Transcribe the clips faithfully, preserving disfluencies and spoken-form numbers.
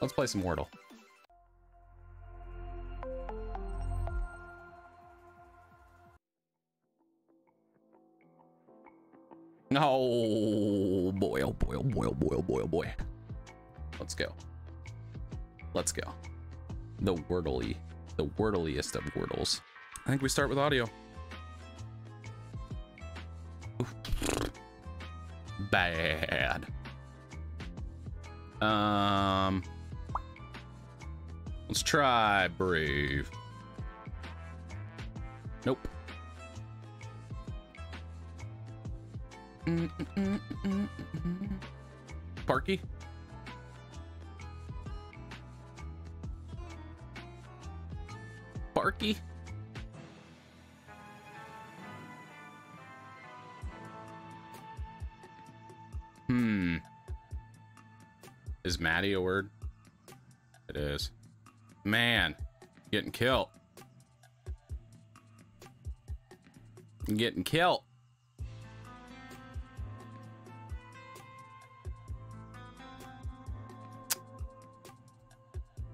Let's play some Wordle. Oh boy, oh boy, oh boy, oh boy, oh boy, oh boy. Let's go. Let's go. The Wordle-y, the Wordle-iest of Wordles. I think we start with audio. Oof. Bad. Um, let's try Brave. Nope. Mm, mm, mm, mm, mm. Parky. Parky. Hmm. Is Maddie a word? It is. Man, getting killed. Getting killed.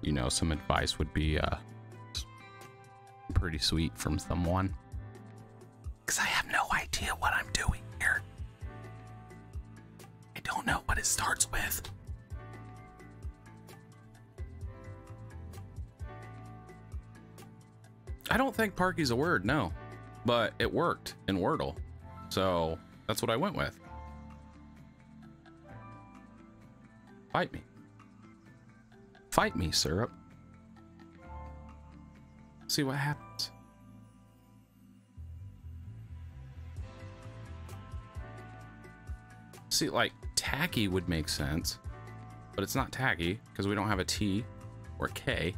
You know, some advice would be uh, pretty sweet from someone. Because I have no idea what I'm doing here. I don't know what it starts with. I don't think Parky's a word, no, but it worked in Wordle, so that's what I went with. Fight me. Fight me, syrup. See what happens. See, like, tacky would make sense, but it's not tacky because we don't have a T or K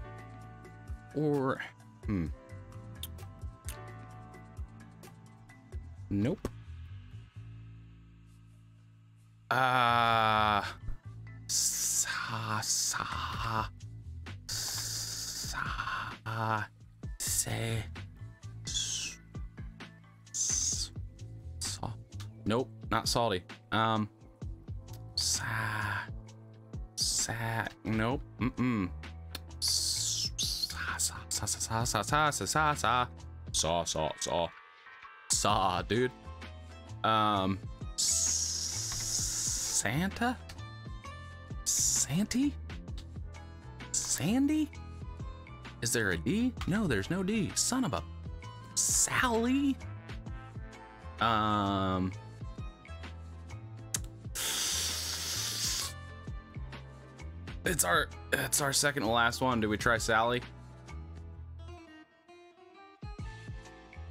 or, hmm. Nope. Ah. Uh, sa sa sa se s, s, salt. Nope, not salty. Um. Sa sa. Nope. Mm mm. Sa sa sa sa sa sa sa sa sa sa sa. Saw, dude. Um, Santa? Santy? Sandy? Is there a D? No, there's no D. Son of a Sally. Um, it's our it's our second to last one. Do we try Sally?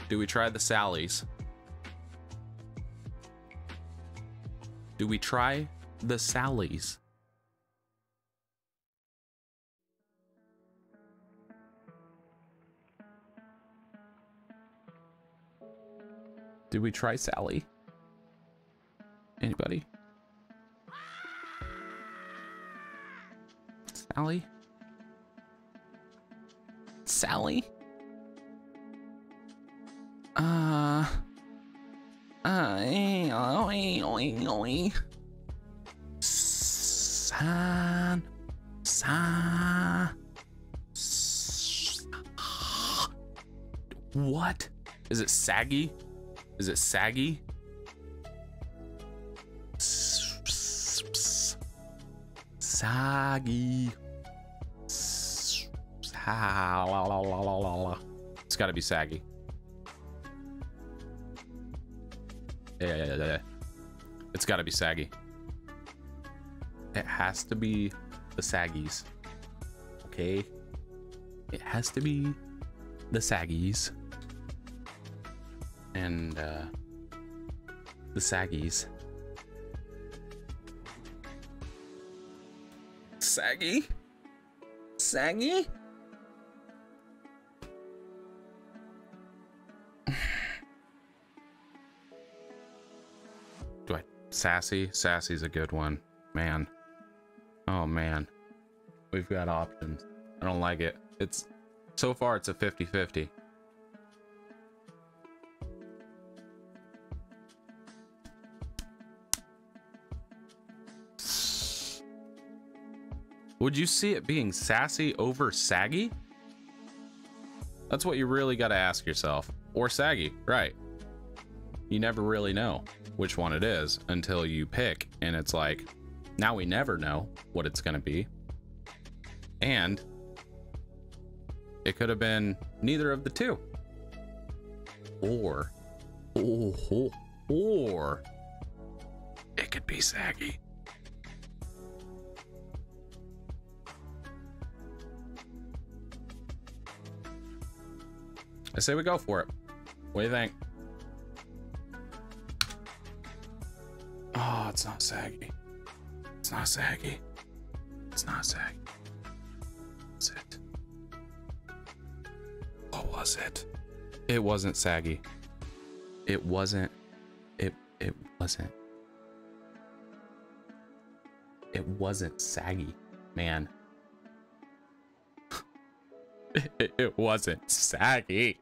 Do we try the Sallies? Do we try the Sallies? Do we try Sally? Anybody? Sally? Sally? Uh, uh, eh, oh, eh, oh, eh, oh, eh. San, san, what? Is it saggy? Is it saggy? Saggy. It's gotta be saggy. Yeah, yeah, yeah, yeah. It's got to be saggy. It has to be the saggies. Okay. It has to be the saggies. And uh, the saggies. Saggy? Saggy? Sassy, Sassy's a good one, man. Oh man, we've got options. I don't like it. It's so far it's a fifty fifty. Would you see it being sassy over saggy? That's what you really got to ask yourself. Or saggy, right? You never really know which one it is until you pick, and it's like, now we never know what it's going to be. And it could have been neither of the two. Or, or, or it could be saggy. I say we go for it. What do you think? Oh, it's not saggy. It's not saggy. It's not saggy. Is it? What was it? It wasn't saggy. It wasn't. It it wasn't. It wasn't saggy, man. it, it wasn't saggy.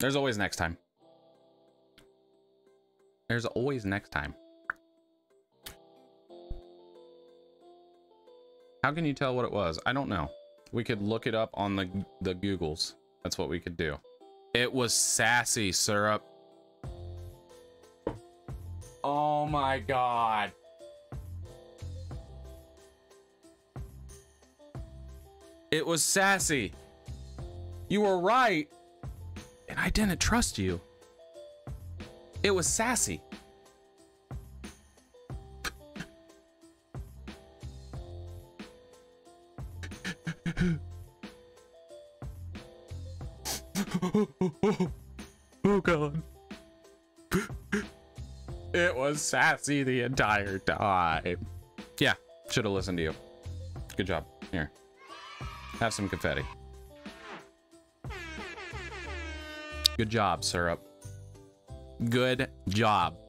There's always next time. There's always next time. How can you tell what it was? I don't know. We could look it up on the, the Googles. That's what we could do. It was sassy syrup. Oh my God. It was sassy. You were right. And I didn't trust you. It was sassy. Oh God. It was sassy the entire time. Yeah, should have listened to you. Good job. Here. Have some confetti. Good job, syrup. Good job.